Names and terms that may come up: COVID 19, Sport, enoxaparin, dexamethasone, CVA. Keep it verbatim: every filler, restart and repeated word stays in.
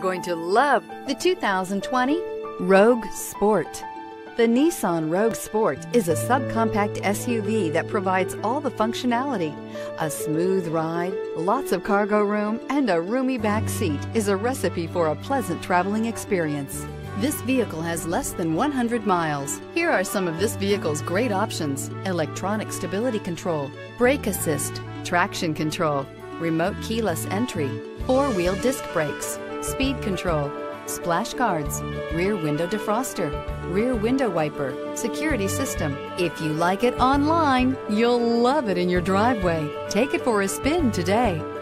going to love the two thousand twenty Rogue Sport. The Nissan Rogue Sport is a subcompact S U V that provides all the functionality. A smooth ride, lots of cargo room, and a roomy back seat is a recipe for a pleasant traveling experience. This vehicle has less than one hundred miles. Here are some of this vehicle's great options: electronic stability control, brake assist, traction control, remote keyless entry, four-wheel disc brakes, speed control, splash guards, rear window defroster, rear window wiper, security system. If you like it online, you'll love it in your driveway. Take it for a spin today.